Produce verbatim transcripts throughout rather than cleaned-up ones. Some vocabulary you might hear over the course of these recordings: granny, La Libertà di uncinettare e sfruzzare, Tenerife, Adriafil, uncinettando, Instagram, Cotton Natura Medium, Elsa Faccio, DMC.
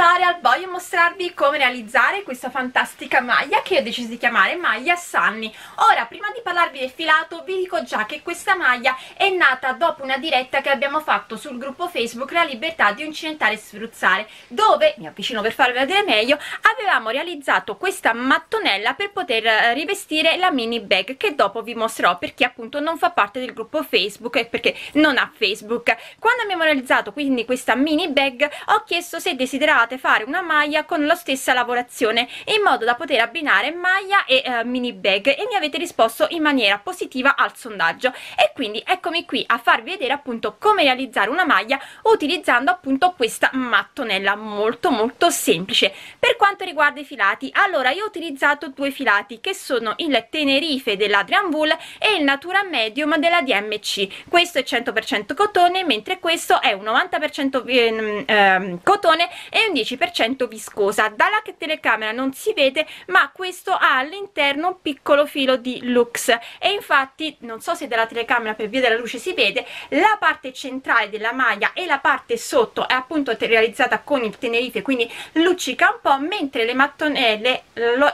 tutorial voglio mostrarvi come realizzare questa fantastica maglia che ho deciso di chiamare maglia Sunny. Ora, prima di parlarvi del filato, vi dico già che questa maglia è nata dopo una diretta che abbiamo fatto sul gruppo Facebook La Libertà di Uncinettare e Sfruzzare, dove, mi avvicino per farvela vedere meglio, avevamo realizzato questa mattonella per poter rivestire la mini bag, che dopo vi mostrerò per chi appunto non fa parte del gruppo Facebook e perché non ha Facebook. Quando abbiamo realizzato quindi questa mini bag, ho chiesto se desiderate fare una maglia con la stessa lavorazione in modo da poter abbinare maglia e eh, mini bag, e mi avete risposto in maniera positiva al sondaggio, e quindi eccomi qui a farvi vedere appunto come realizzare una maglia utilizzando appunto questa mattonella molto molto semplice. Per quanto riguarda i filati, allora io ho utilizzato due filati che sono il Tenerife della Adriafil e il Natura Medium della D M C. Questo è cento per cento cotone, mentre questo è un novanta per cento eh, eh, cotone e un dieci per cento viscosa. Dalla telecamera non si vede, ma questo ha all'interno un piccolo filo di lux, e infatti non so se dalla telecamera per via della luce si vede, la parte centrale della maglia e la parte sotto è appunto realizzata con il Tenerife, quindi luccica un po', mentre le mattonelle,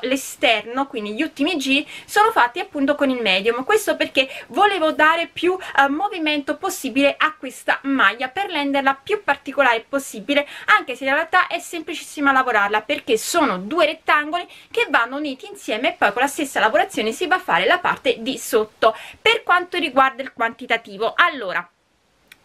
l'esterno, quindi gli ultimi giri, sono fatti appunto con il medium. Questo perché volevo dare più eh, movimento possibile a questa maglia, per renderla più particolare possibile, anche se in realtà è semplicissima lavorarla, perché sono due rettangoli che vanno uniti insieme e poi con la stessa lavorazione si va a fare la parte di sotto. Per quanto riguarda il quantitativo, allora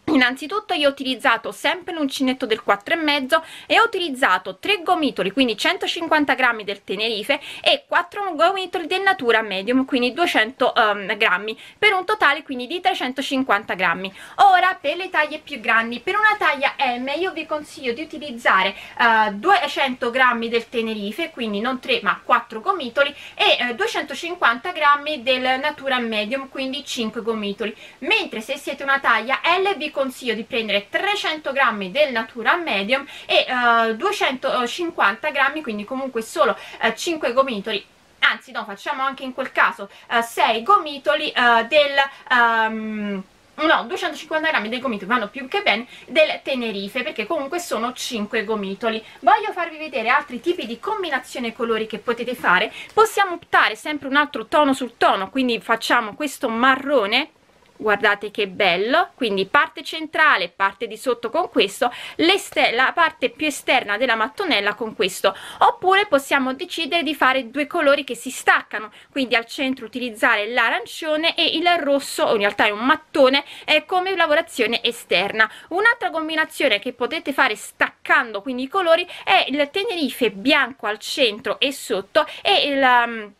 innanzitutto io ho utilizzato sempre l'uncinetto del quattro e mezzo e ho utilizzato tre gomitoli, quindi centocinquanta grammi del Tenerife e quattro gomitoli del Natura Medium, quindi duecento grammi, per un totale quindi di trecentocinquanta grammi. Ora, per le taglie più grandi, per una taglia M io vi consiglio di utilizzare uh, duecento grammi del Tenerife, quindi non tre ma quattro gomitoli, e uh, duecentocinquanta grammi del Natura Medium, quindi cinque gomitoli, mentre se siete una taglia L vi consiglio di prendere trecento grammi del Natura Medium e uh, duecentocinquanta grammi, quindi comunque solo uh, cinque gomitoli, anzi no, facciamo anche in quel caso uh, sei gomitoli uh, del... Um, no, duecentocinquanta grammi dei gomitoli vanno più che bene del Tenerife, perché comunque sono cinque gomitoli. Voglio farvi vedere altri tipi di combinazione colori che potete fare. Possiamo optare sempre un altro tono sul tono, quindi facciamo questo marrone, guardate che bello, quindi parte centrale, parte di sotto con questo, la parte più esterna della mattonella con questo. Oppure possiamo decidere di fare due colori che si staccano, quindi al centro utilizzare l'arancione e il rosso, o in realtà è un mattone, eh, come lavorazione esterna. Un'altra combinazione che potete fare staccando quindi i colori è il Tenerife bianco al centro e sotto, e il...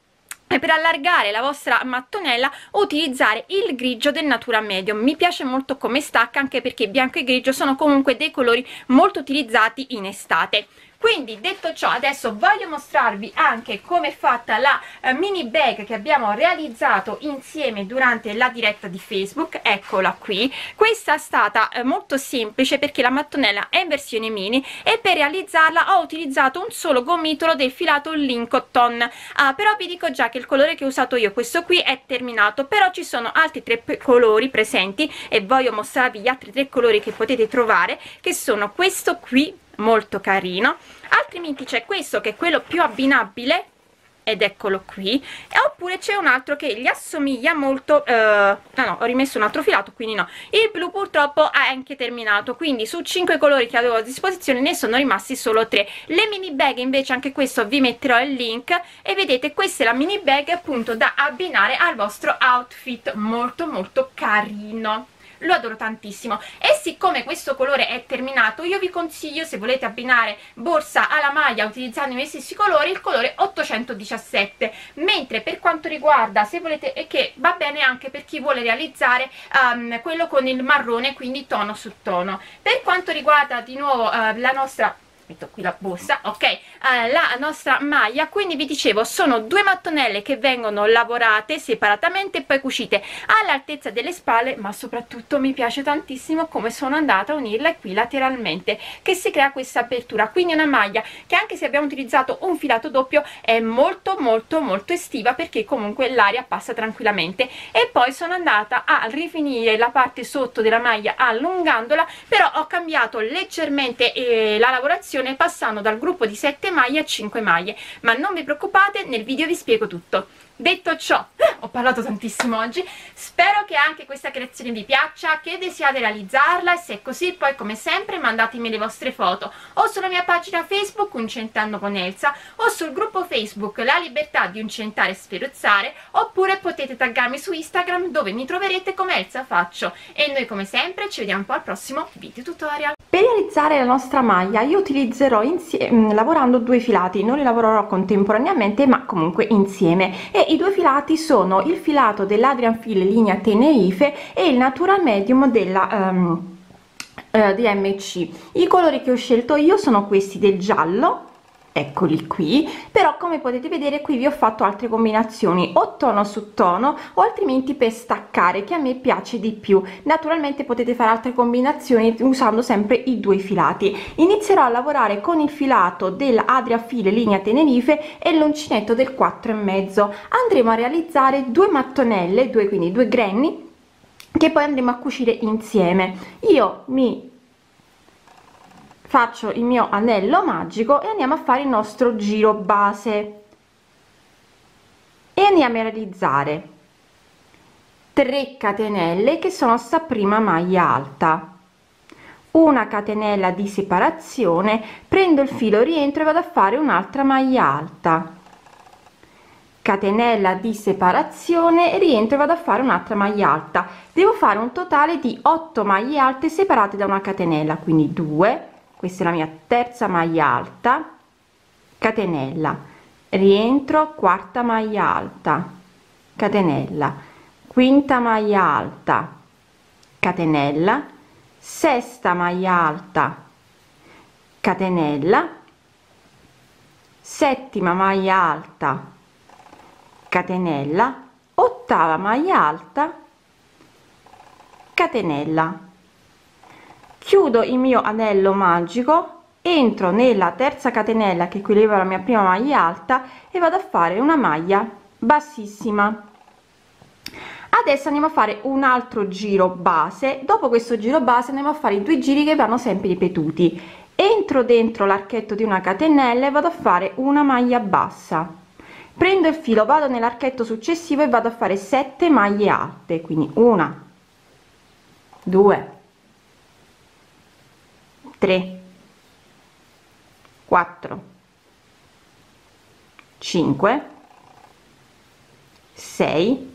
E per allargare la vostra mattonella utilizzare il grigio del Natura Medium. Mi piace molto come stacca, anche perché bianco e grigio sono comunque dei colori molto utilizzati in estate. Quindi, detto ciò, adesso voglio mostrarvi anche come è fatta la eh, mini bag che abbiamo realizzato insieme durante la diretta di Facebook. Eccola qui, questa è stata eh, molto semplice perché la mattonella è in versione mini, e per realizzarla ho utilizzato un solo gomitolo del filato Lincoln. Ah, però vi dico già che il colore che ho usato io, questo qui, è terminato, però ci sono altri tre colori presenti e voglio mostrarvi gli altri tre colori che potete trovare, che sono questo qui, molto carino, altrimenti c'è questo che è quello più abbinabile, ed eccolo qui, e oppure c'è un altro che gli assomiglia molto. Eh, no, no, ho rimesso un altro filato, quindi no, il blu purtroppo è anche terminato, quindi su cinque colori che avevo a disposizione ne sono rimasti solo tre. Le mini bag invece, anche questo vi metterò il link, e vedete, questa è la mini bag appunto da abbinare al vostro outfit, molto molto carino, lo adoro tantissimo. E siccome questo colore è terminato, io vi consiglio, se volete abbinare borsa alla maglia utilizzando i miei stessi colori, il colore ottocentodiciassette, mentre per quanto riguarda, se volete, è che va bene anche per chi vuole realizzare um, quello con il marrone, quindi tono su tono. Per quanto riguarda di nuovo uh, la nostra, metto qui la borsa, ok, uh, la nostra maglia, quindi vi dicevo, sono due mattonelle che vengono lavorate separatamente e poi cucite all'altezza delle spalle, ma soprattutto mi piace tantissimo come sono andata a unirla qui lateralmente, che si crea questa apertura. Quindi una maglia che, anche se abbiamo utilizzato un filato doppio, è molto molto molto estiva, perché comunque l'aria passa tranquillamente. E poi sono andata a rifinire la parte sotto della maglia allungandola, però ho cambiato leggermente eh, la lavorazione, lavorazione passando dal gruppo di sette maglie a cinque maglie, ma non vi preoccupate, nel video vi spiego tutto. Detto ciò, ho parlato tantissimo oggi, spero che anche questa creazione vi piaccia, che desiate realizzarla, e se è così poi come sempre mandatemi le vostre foto o sulla mia pagina Facebook Uncinettando con Elsa o sul gruppo Facebook La Libertà di uncinettare e sfruzzare, oppure potete taggarmi su Instagram dove mi troverete come Elsa Faccio, e noi come sempre ci vediamo poi al prossimo video tutorial. Per realizzare la nostra maglia io utilizzerò insieme, lavorando due filati, non li lavorerò contemporaneamente ma comunque insieme, e i due filati sono il filato dell'Adriafil linea Tenerife e il Natura Medium della um, uh, D M C. I colori che ho scelto io sono questi del giallo, eccoli qui, però come potete vedere qui vi ho fatto altre combinazioni o tono su tono o altrimenti per staccare, che a me piace di più. Naturalmente potete fare altre combinazioni usando sempre i due filati. Inizierò a lavorare con il filato dell'Adriafil linea Tenerife e l'uncinetto del quattro e mezzo. Andremo a realizzare due mattonelle, due, quindi due granny, che poi andremo a cucire insieme. Io mi faccio il mio anello magico e andiamo a fare il nostro giro base e andiamo a realizzare tre catenelle che sono sta prima maglia alta, una catenella di separazione, prendo il filo, rientro e vado a fare un'altra maglia alta, catenella di separazione, rientro e vado a fare un'altra maglia alta. Devo fare un totale di otto maglie alte separate da una catenella, quindi due. Questa è la mia terza maglia alta, catenella, rientro, quarta maglia alta, catenella, quinta maglia alta, catenella, sesta maglia alta, catenella, settima maglia alta, catenella, ottava maglia alta, catenella. Chiudo il mio anello magico, entro nella terza catenella che equilibra la mia prima maglia alta e vado a fare una maglia bassissima. Adesso andiamo a fare un altro giro base. Dopo questo giro base andiamo a fare i due giri che vanno sempre ripetuti. Entro dentro l'archetto di una catenella e vado a fare una maglia bassa, prendo il filo, vado nell'archetto successivo e vado a fare sette maglie alte, quindi una, due, tre, quattro, cinque, sei,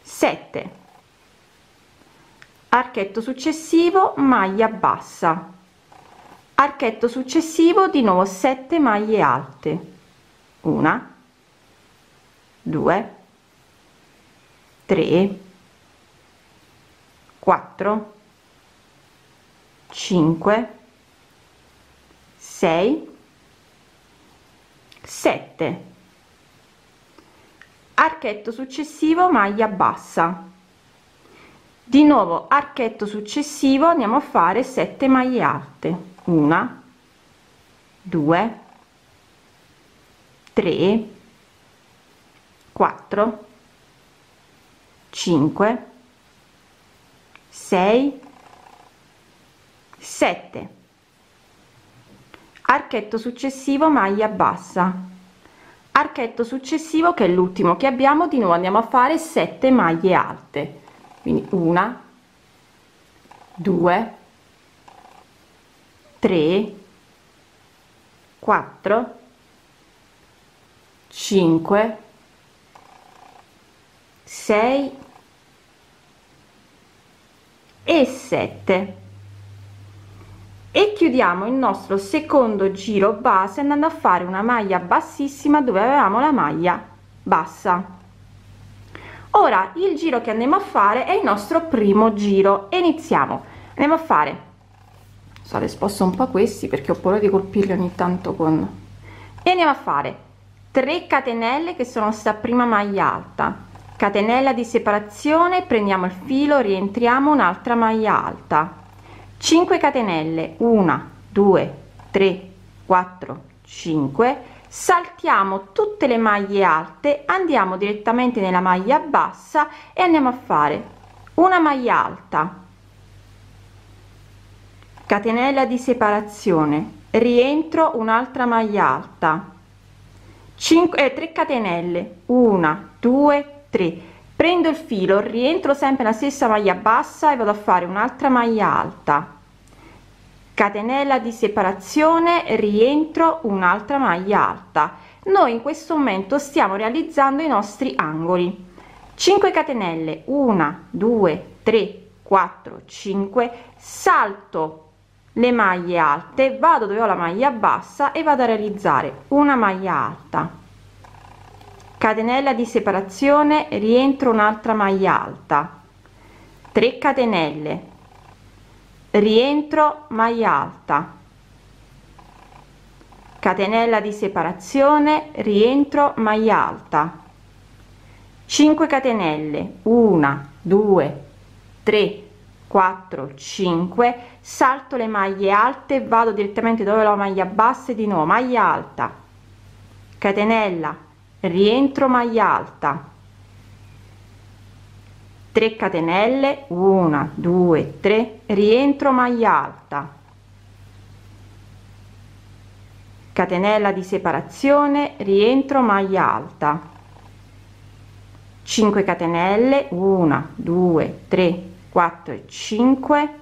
sette, archetto successivo, maglia bassa, archetto successivo, di nuovo sette maglie alte, uno, due, tre, quattro, cinque, sei, sette, archetto successivo, maglia bassa, di nuovo archetto successivo, andiamo a fare sette maglie alte, uno, due, tre, quattro, cinque, sei, sette, archetto successivo, maglia bassa, archetto successivo che è l'ultimo che abbiamo, di nuovo andiamo a fare sette maglie alte, quindi uno, due, tre, quattro, cinque, sei e sette. E chiudiamo il nostro secondo giro base andando a fare una maglia bassissima dove avevamo la maglia bassa. Ora il giro che andiamo a fare è il nostro primo giro e iniziamo. Andiamo a fare, scusate, sposto un po' questi perché ho paura di colpirli ogni tanto con, e andiamo a fare tre catenelle che sono sta prima maglia alta, catenella di separazione, prendiamo il filo, rientriamo, un'altra maglia alta, cinque catenelle, uno, due, tre, quattro, cinque, saltiamo tutte le maglie alte, andiamo direttamente nella maglia bassa e andiamo a fare una maglia alta, catenella di separazione, rientro un'altra maglia alta, cinque e tre catenelle, una due tre, prendo il filo, rientro sempre nella stessa maglia bassa e vado a fare un'altra maglia alta, catenella di separazione, rientro un'altra maglia alta. Noi in questo momento stiamo realizzando i nostri angoli, cinque catenelle, uno due tre quattro cinque, salto le maglie alte, vado dove ho la maglia bassa e vado a realizzare una maglia alta, catenella di separazione, rientro un'altra maglia alta, tre catenelle, rientro maglia alta, catenella di separazione, rientro maglia alta, cinque catenelle, uno due tre quattro cinque, salto le maglie alte, vado direttamente dove ho la maglia bassa e di nuovo maglia alta, catenella, rientro maglia alta, tre catenelle, uno due tre, rientro maglia alta, catenella di separazione, rientro maglia alta, cinque catenelle, uno due tre quattro e cinque,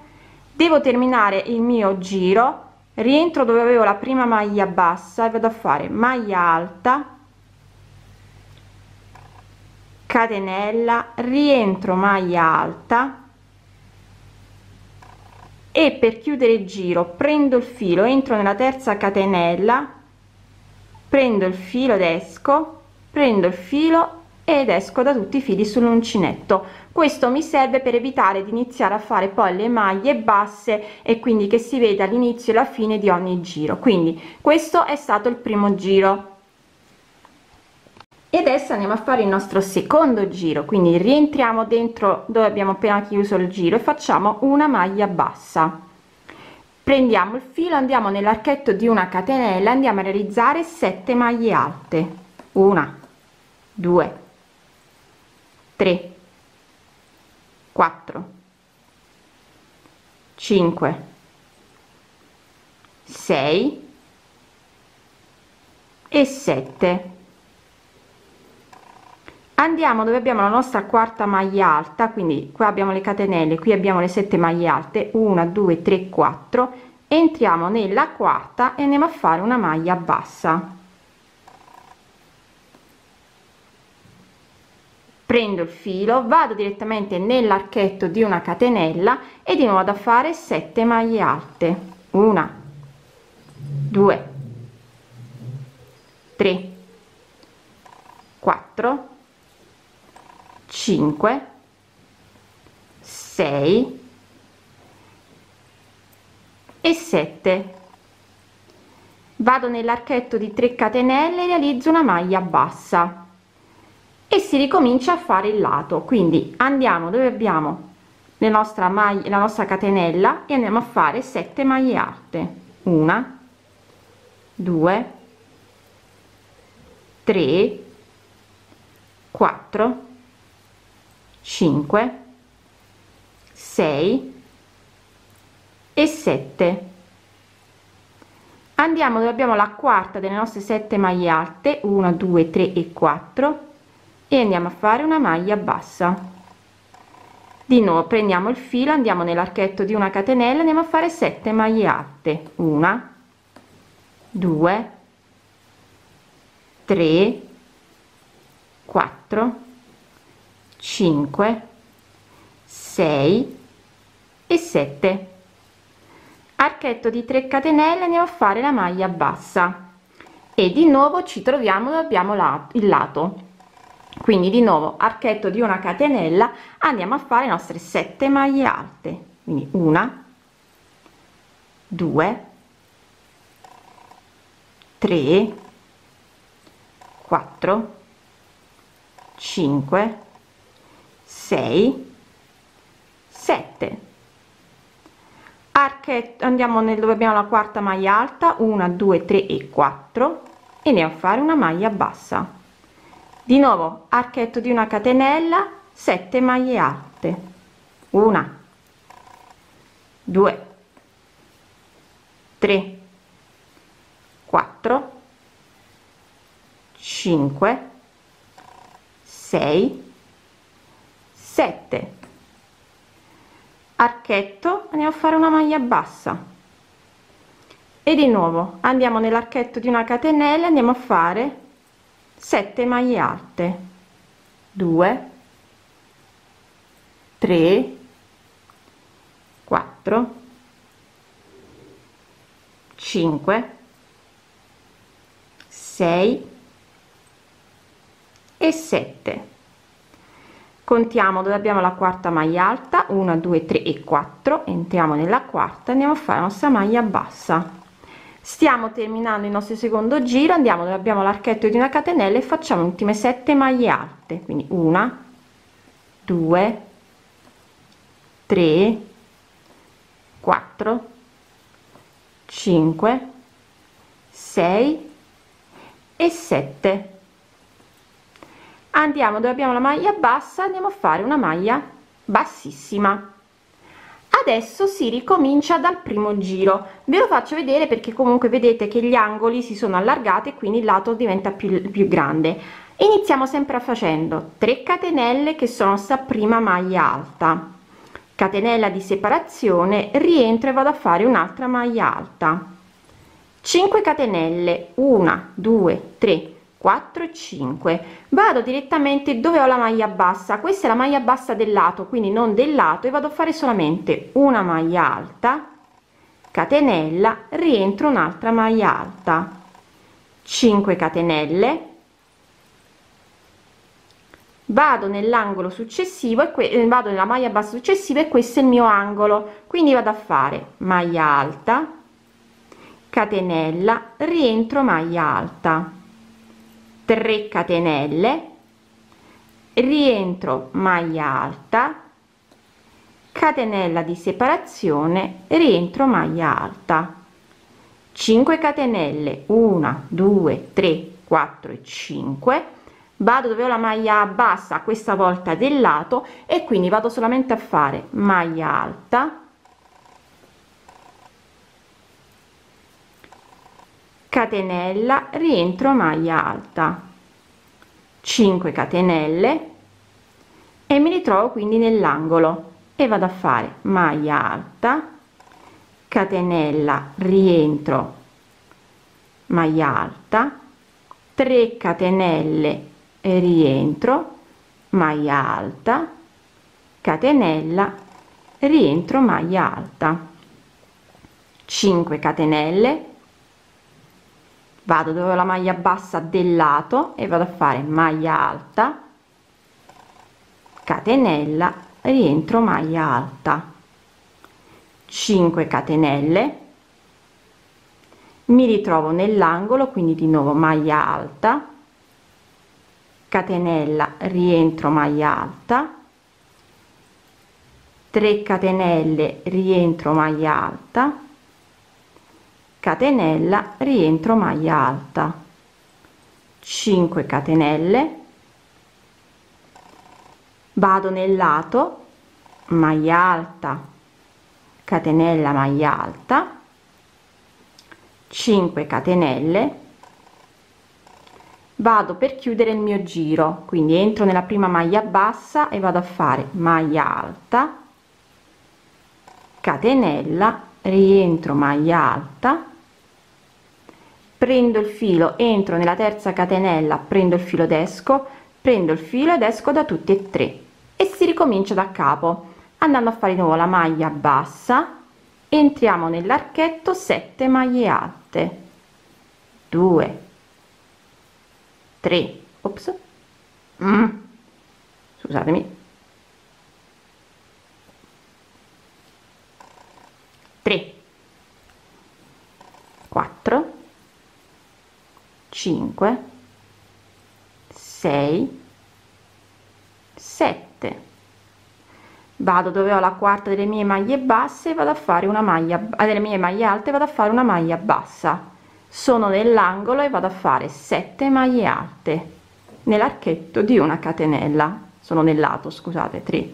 devo terminare il mio giro, rientro dove avevo la prima maglia bassa e vado a fare maglia alta, catenella, rientro maglia alta, e per chiudere il giro prendo il filo, entro nella terza catenella, prendo il filo ed esco, prendo il filo ed esco da tutti i fili sull'uncinetto. Questo mi serve per evitare di iniziare a fare poi le maglie basse e quindi che si veda l'inizio e la fine di ogni giro. Quindi questo è stato il primo giro e adesso andiamo a fare il nostro secondo giro, quindi rientriamo dentro dove abbiamo appena chiuso il giro e facciamo una maglia bassa, prendiamo il filo, andiamo nell'archetto di una catenella, andiamo a realizzare sette maglie alte, uno due tre quattro cinque sei e sette. Andiamo dove abbiamo la nostra quarta maglia alta, quindi qua abbiamo le catenelle, qui abbiamo le sette maglie alte, uno due tre quattro, entriamo nella quarta e andiamo a fare una maglia bassa, prendo il filo, vado direttamente nell'archetto di una catenella e di nuovo vado a fare sette maglie alte, uno due tre quattro cinque sei e sette, vado nell'archetto di tre catenelle e realizzo una maglia bassa e si ricomincia a fare il lato. Quindi andiamo dove abbiamo la nostra maglia, la nostra catenella, e andiamo a fare sette maglie alte, uno due tre quattro cinque sei e sette. Andiamo dove abbiamo la quarta delle nostre sette maglie alte, uno due tre e quattro, e andiamo a fare una maglia bassa, di nuovo prendiamo il filo, andiamo nell'archetto di una catenella, andiamo a fare sette maglie alte, uno due tre quattro cinque sei e sette, archetto di tre catenelle, andiamo a fare la maglia bassa e di nuovo ci troviamo dove abbiamo la, il lato. Quindi di nuovo archetto di una catenella, andiamo a fare le nostre sette maglie alte, quindi uno due tre quattro cinque sei sette, archetto, andiamo nel dove abbiamo la quarta maglia alta, uno due tre e quattro, e andiamo a fare una maglia bassa, di nuovo archetto di una catenella, sette maglie alte, 1 2 tre, quattro, cinque, sei, sette. Archetto, andiamo a fare una maglia bassa e di nuovo andiamo nell'archetto di una catenella, andiamo a fare sette maglie alte, due, tre, quattro, cinque, sei e sette. Contiamo dove abbiamo la quarta maglia alta, uno, due, tre e quattro, entriamo nella quarta, andiamo a fare la nostra maglia bassa. Stiamo terminando il nostro secondo giro, andiamo dove abbiamo l'archetto di una catenella e facciamo le ultime sette maglie alte, quindi uno, due, tre, quattro, cinque, sei e sette. Andiamo dove abbiamo la maglia bassa, andiamo a fare una maglia bassissima. Adesso si ricomincia dal primo giro, ve lo faccio vedere perché comunque vedete che gli angoli si sono allargati e quindi il lato diventa più, più grande. Iniziamo sempre facendo tre catenelle che sono sta prima maglia alta, catenella di separazione, rientro e vado a fare un'altra maglia alta, cinque catenelle, uno, due, tre, quattro, cinque, vado direttamente dove ho la maglia bassa, questa è la maglia bassa del lato, quindi non del lato, e vado a fare solamente una maglia alta, catenella, rientro un'altra maglia alta, cinque catenelle, vado nell'angolo successivo e vado nella maglia bassa successiva e questo è il mio angolo, quindi vado a fare maglia alta, catenella, rientro maglia alta, tre catenelle, rientro maglia alta, catenella di separazione, rientro maglia alta, cinque catenelle, uno, due, tre, quattro e cinque, vado dove ho la maglia bassa questa volta del lato e quindi vado solamente a fare maglia alta, catenella, rientro maglia alta, cinque catenelle e mi ritrovo quindi nell'angolo e vado a fare maglia alta, catenella, rientro maglia alta, tre catenelle e rientro maglia alta, catenella, rientro maglia alta, cinque catenelle, vado dove ho la maglia bassa del lato e vado a fare maglia alta, catenella, rientro maglia alta, cinque catenelle, mi ritrovo nell'angolo, quindi di nuovo maglia alta, catenella, rientro maglia alta, tre catenelle, rientro maglia alta, catenella, rientro maglia alta, cinque catenelle, vado nel lato, maglia alta, catenella, maglia alta, cinque catenelle, vado per chiudere il mio giro, quindi entro nella prima maglia bassa e vado a fare maglia alta, catenella, rientro maglia alta, prendo il filo, entro nella terza catenella, prendo il filo ed esco, prendo il filo ed esco da tutte e tre e si ricomincia da capo andando a fare di nuovo la maglia bassa, entriamo nell'archetto, sette maglie alte, due, tre, ops, mm, scusatemi, tre, quattro, cinque, sei, sette, vado dove ho la quarta delle mie maglie basse e vado a fare una maglia delle mie maglie alte, vado a fare una maglia bassa, sono nell'angolo e vado a fare sette maglie alte nell'archetto di una catenella, sono nel lato, scusate, tre,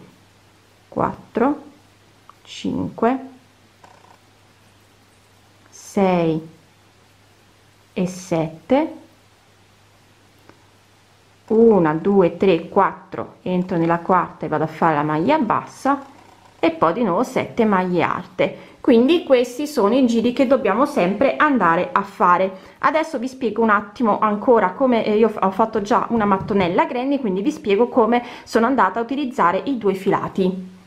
quattro, cinque, sei, sei e sette, uno, due, tre, quattro, entro nella quarta e vado a fare la maglia bassa e poi di nuovo sette maglie alte. Quindi questi sono i giri che dobbiamo sempre andare a fare. Adesso vi spiego un attimo ancora come io ho fatto già una mattonella granny, quindi vi spiego come sono andata a utilizzare i due filati.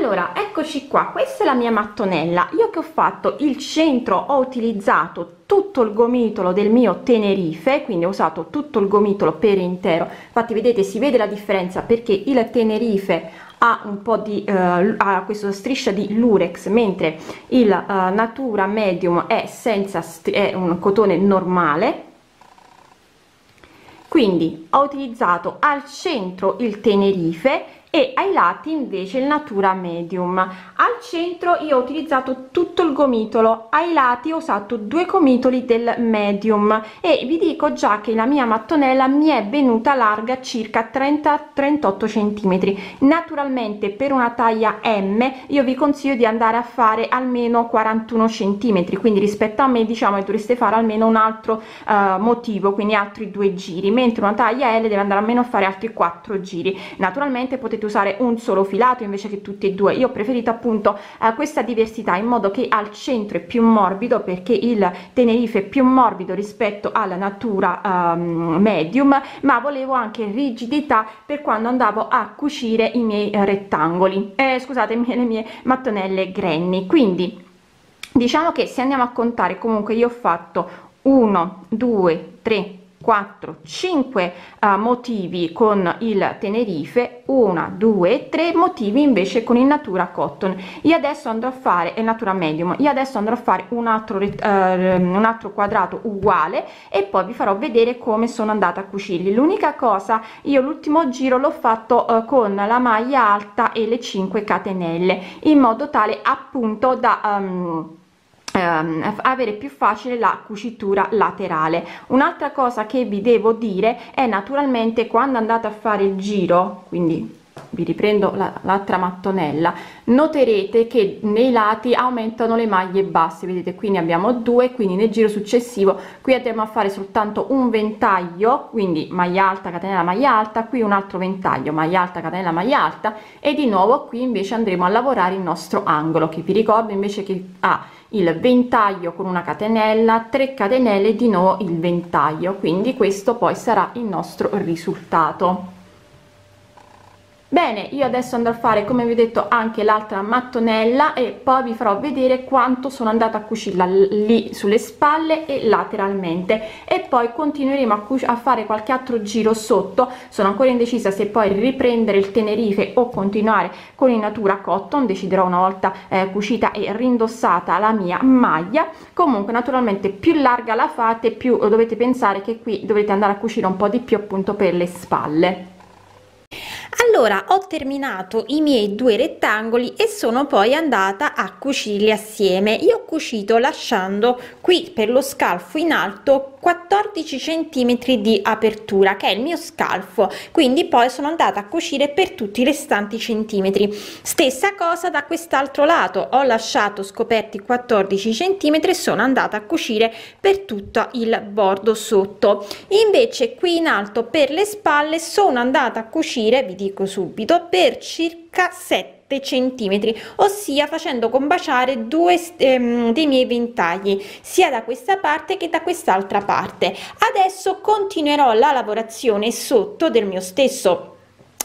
Allora, eccoci qua, questa è la mia mattonella. Io che ho fatto il centro, ho utilizzato tutto il gomitolo del mio Tenerife, quindi ho usato tutto il gomitolo per intero. Infatti vedete, si vede la differenza perché il Tenerife ha un po' di eh, ha questa striscia di lurex, mentre il eh, Natura Medium è senza è un cotone normale. Quindi ho utilizzato al centro il Tenerife e ai lati invece il Natura Medium. Al centro io ho utilizzato tutto il gomitolo, ai lati ho usato due gomitoli del medium e vi dico già che la mia mattonella mi è venuta larga circa trenta trentotto centimetri. Naturalmente per una taglia M io vi consiglio di andare a fare almeno quarantuno centimetri, quindi rispetto a me diciamo che dovreste fare almeno un altro eh, motivo, quindi altri due giri, mentre una taglia L deve andare almeno a fare altri quattro giri. Naturalmente potete usare un solo filato invece che tutti e due. Io ho preferito appunto eh, questa diversità in modo che al centro è più morbido, perché il Tenerife è più morbido rispetto alla Natura um, Medium, ma volevo anche rigidità per quando andavo a cucire i miei rettangoli, eh, scusate, le mie mattonelle granny. Quindi diciamo che se andiamo a contare, comunque io ho fatto uno, due, tre, quattro, cinque uh, motivi con il Tenerife, uno, due, tre motivi invece con il Natura Cotton. Io adesso andrò a fare il Natura Medium, io adesso andrò a fare un altro, uh, un altro quadrato uguale e poi vi farò vedere come sono andata a cucirli. L'unica cosa, io l'ultimo giro l'ho fatto uh, con la maglia alta e le cinque catenelle, in modo tale appunto da um, Um, avere più facile la cucitura laterale. Un'altra cosa che vi devo dire è naturalmente quando andate a fare il giro, quindi vi riprendo l'altra mattonella, noterete che nei lati aumentano le maglie basse, vedete qui ne abbiamo due, quindi nel giro successivo qui andremo a fare soltanto un ventaglio, quindi maglia alta, catenella, maglia alta, qui un altro ventaglio, maglia alta, catenella, maglia alta, e di nuovo qui invece andremo a lavorare il nostro angolo, che vi ricordo invece che ha il ventaglio con una catenella, tre catenelle, di nuovo il ventaglio. Quindi questo poi sarà il nostro risultato. Bene, io adesso andrò a fare, come vi ho detto, anche l'altra mattonella e poi vi farò vedere quanto sono andata a cucirla lì sulle spalle e lateralmente, e poi continueremo a, a fare qualche altro giro sotto. Sono ancora indecisa se poi riprendere il Tenerife o continuare con il Natura Cotton, deciderò una volta eh, cucita e rindossata la mia maglia. Comunque naturalmente più larga la fate, più dovete pensare che qui dovete andare a cucire un po' di più appunto per le spalle. Allora, ho terminato i miei due rettangoli e sono poi andata a cucirli assieme. Io ho cucito lasciando qui per lo scalfo in alto quattordici centimetri di apertura, che è il mio scalfo, quindi poi sono andata a cucire per tutti i restanti centimetri. Stessa cosa da quest'altro lato, ho lasciato scoperti quattordici centimetri e sono andata a cucire per tutto il bordo sotto. Invece qui in alto per le spalle sono andata a cucire, vi dico subito, per circa sette centimetri, ossia facendo combaciare due ehm, dei miei ventagli, sia da questa parte che da quest'altra parte. Adesso continuerò la lavorazione sotto del mio stesso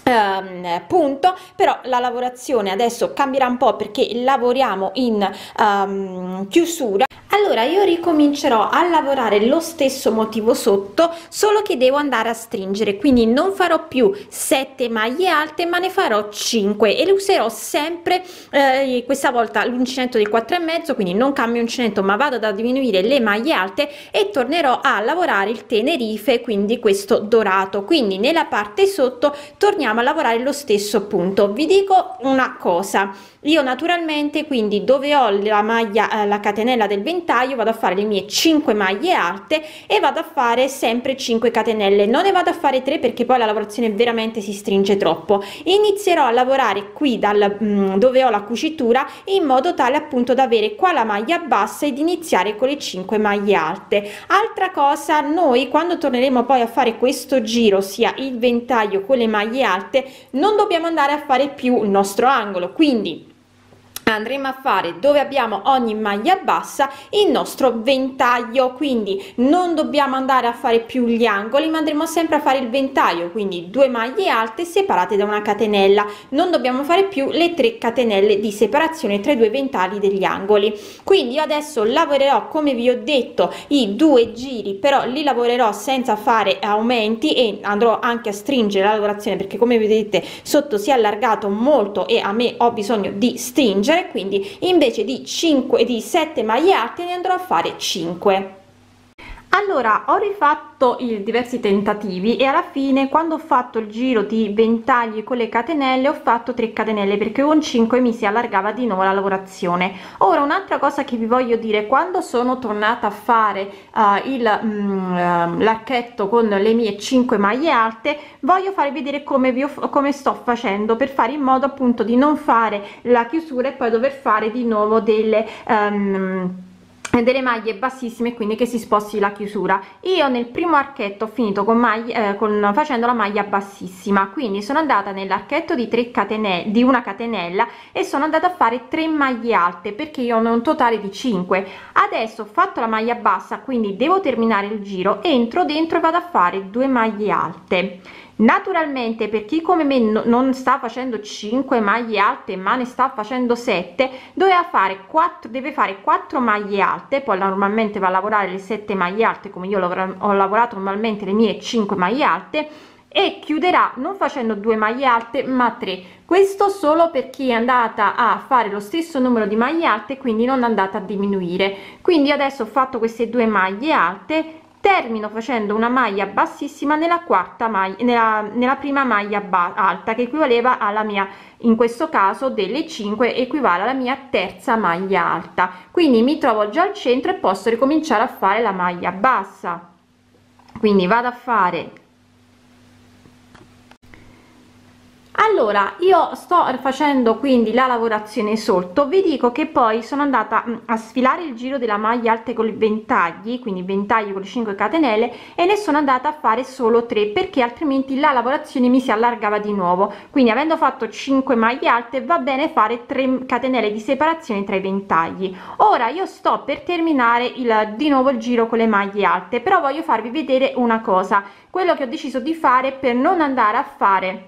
Um, punto, però la lavorazione adesso cambierà un po' perché lavoriamo in um, chiusura. Allora io ricomincerò a lavorare lo stesso motivo sotto, solo che devo andare a stringere, quindi non farò più sette maglie alte ma ne farò cinque e userò sempre eh, questa volta l'uncinetto del quattro e mezzo, quindi non cambio uncinetto ma vado ad diminuire le maglie alte e tornerò a lavorare il Tenerife, quindi questo dorato. Quindi nella parte sotto torniamo a lavorare lo stesso punto. Vi dico una cosa, io naturalmente quindi dove ho la maglia eh, la catenella del ventaglio taglio, vado a fare le mie cinque maglie alte e vado a fare sempre cinque catenelle, non ne vado a fare tre perché poi la lavorazione veramente si stringe troppo. Inizierò a lavorare qui dal, mh, dove ho la cucitura, in modo tale appunto da avere qua la maglia bassa ed iniziare con le cinque maglie alte. Altra cosa, noi quando torneremo poi a fare questo giro, sia il ventaglio con le maglie alte, non dobbiamo andare a fare più il nostro angolo, quindi andremo a fare dove abbiamo ogni maglia bassa il nostro ventaglio, quindi non dobbiamo andare a fare più gli angoli, ma andremo sempre a fare il ventaglio, quindi due maglie alte separate da una catenella. Non dobbiamo fare più le tre catenelle di separazione tra i due ventagli degli angoli. Quindi io adesso lavorerò, come vi ho detto, i due giri, però li lavorerò senza fare aumenti e andrò anche a stringere la lavorazione, perché come vedete sotto si è allargato molto e a me ho bisogno di stringere, quindi invece di cinque di sette maglie alte ne andrò a fare cinque. Allora, ho rifatto i diversi tentativi e alla fine, quando ho fatto il giro di ventagli con le catenelle, ho fatto tre catenelle perché con cinque mi si allargava di nuovo la lavorazione. Ora, un'altra cosa che vi voglio dire: quando sono tornata a fare uh, il mm, l'archetto con le mie cinque maglie alte, voglio farvi vedere come, vi ho, come sto facendo, per fare in modo appunto di non fare la chiusura e poi dover fare di nuovo delle um, delle maglie bassissime, quindi che si sposti la chiusura. Io nel primo archetto ho finito con maglia, eh, con, facendo la maglia bassissima, quindi sono andata nell'archetto di tre catenelle, di una catenella, e sono andata a fare tre maglie alte perché io ne ho un totale di cinque. Adesso ho fatto la maglia bassa, quindi devo terminare il giro, entro dentro e vado a fare due maglie alte. Naturalmente, per chi come me non sta facendo cinque maglie alte ma ne sta facendo sette, doveva fare quattro, deve fare quattro maglie alte, poi normalmente va a lavorare le sette maglie alte, come io ho lavorato normalmente le mie cinque maglie alte, e chiuderà non facendo due maglie alte ma tre. Questo solo per chi è andata a fare lo stesso numero di maglie alte, quindi non è andata a diminuire. Quindi adesso ho fatto queste due maglie alte, termino facendo una maglia bassissima nella quarta maglia, nella, nella prima maglia alta, che equivaleva alla mia, in questo caso delle cinque equivale alla mia terza maglia alta, quindi mi trovo già al centro e posso ricominciare a fare la maglia bassa. Quindi vado a fare, allora io sto facendo quindi la lavorazione sotto, vi dico che poi sono andata a sfilare il giro della maglia alte con i ventagli, quindi ventaglio con le cinque catenelle, e ne sono andata a fare solo tre perché altrimenti la lavorazione mi si allargava di nuovo. Quindi avendo fatto cinque maglie alte va bene fare tre catenelle di separazione tra i ventagli. Ora io sto per terminare il, di nuovo il giro con le maglie alte, però voglio farvi vedere una cosa, quello che ho deciso di fare per non andare a fare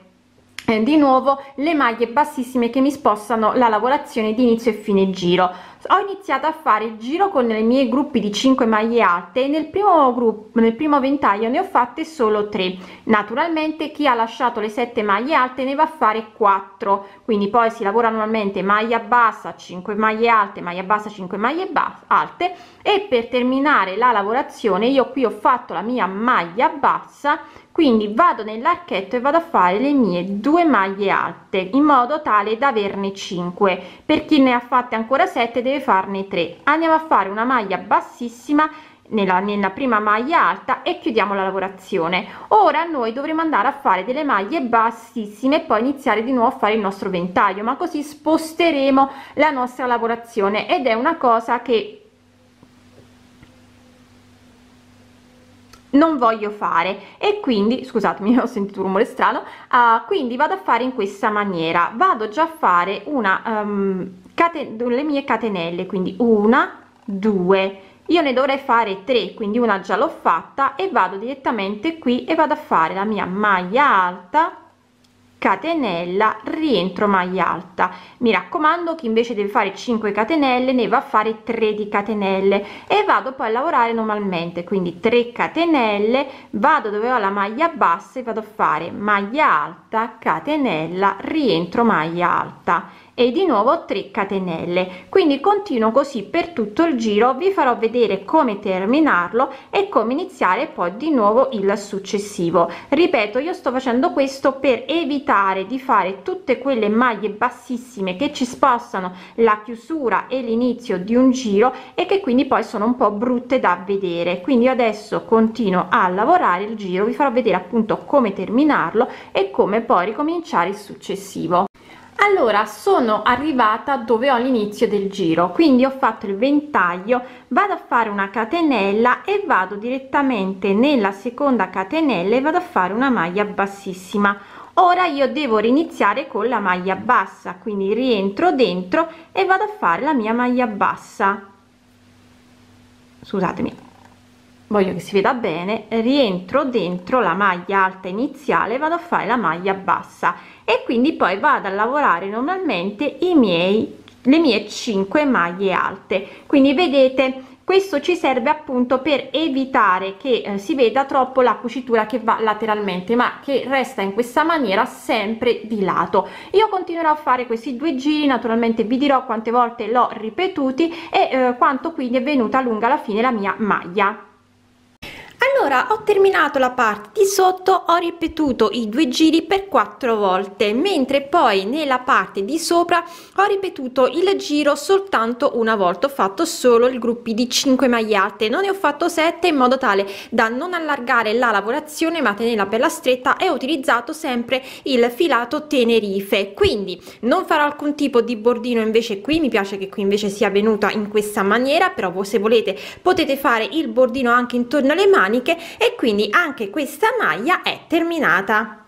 di nuovo le maglie bassissime che mi spostano la lavorazione di inizio e fine giro. Ho iniziato a fare il giro con i miei gruppi di cinque maglie alte e nel primo gruppo, nel primo ventaglio ne ho fatte solo tre. Naturalmente chi ha lasciato le sette maglie alte ne va a fare quattro, quindi poi si lavora normalmente maglia bassa, cinque maglie alte, maglia bassa, cinque maglie alte, e per terminare la lavorazione io qui ho fatto la mia maglia bassa, quindi vado nell'archetto e vado a fare le mie due maglie alte in modo tale da averne cinque. Per chi ne ha fatte ancora sette deve farne tre. Andiamo a fare una maglia bassissima nella, nella prima maglia alta e chiudiamo la lavorazione. Ora noi dovremo andare a fare delle maglie bassissime e poi iniziare di nuovo a fare il nostro ventaglio, ma così sposteremo la nostra lavorazione, ed è una cosa che non voglio fare, e quindi scusatemi, ho sentito un rumore strano. Uh, quindi vado a fare in questa maniera, vado già a fare una um, le mie catenelle, quindi una, due, io ne dovrei fare tre, quindi una già l'ho fatta, e vado direttamente qui e vado a fare la mia maglia alta, catenella, rientro maglia alta. Mi raccomando, chi invece deve fare cinque catenelle ne va a fare tre di catenelle, e vado poi a lavorare normalmente, quindi tre catenelle, vado dove ho la maglia bassa e vado a fare maglia alta, catenella, rientro maglia alta, e di nuovo tre catenelle. Quindi continuo così per tutto il giro, vi farò vedere come terminarlo e come iniziare poi di nuovo il successivo. Ripeto, io sto facendo questo per evitare di fare tutte quelle maglie bassissime che ci spostano la chiusura e l'inizio di un giro e che quindi poi sono un po' brutte da vedere. Quindi io adesso continuo a lavorare il giro, vi farò vedere appunto come terminarlo e come poi ricominciare il successivo. Allora, sono arrivata dove ho l'inizio del giro, quindi ho fatto il ventaglio, vado a fare una catenella e vado direttamente nella seconda catenella e vado a fare una maglia bassissima. Ora io devo riniziare con la maglia bassa, quindi rientro dentro e vado a fare la mia maglia bassa, scusatemi, voglio che si veda bene, rientro dentro la maglia alta iniziale, vado a fare la maglia bassa e quindi poi vado a lavorare normalmente i miei le mie cinque maglie alte. Quindi vedete, questo ci serve appunto per evitare che eh, si veda troppo la cucitura che va lateralmente, ma che resta in questa maniera sempre di lato. Io continuerò a fare questi due giri, naturalmente vi dirò quante volte l'ho ripetuti e eh, quanto quindi è venuta lunga alla fine la mia maglia. Allora, ho terminato la parte di sotto, ho ripetuto i due giri per quattro volte, mentre poi nella parte di sopra ho ripetuto il giro soltanto una volta. Ho fatto solo i gruppi di cinque maglie alte, non ne ho fatto sette, in modo tale da non allargare la lavorazione ma tenerla bella stretta, e ho utilizzato sempre il filato Tenerife. Quindi non farò alcun tipo di bordino invece qui, mi piace che qui invece sia venuta in questa maniera, però voi, se volete, potete fare il bordino anche intorno alle mani, e quindi anche questa maglia è terminata.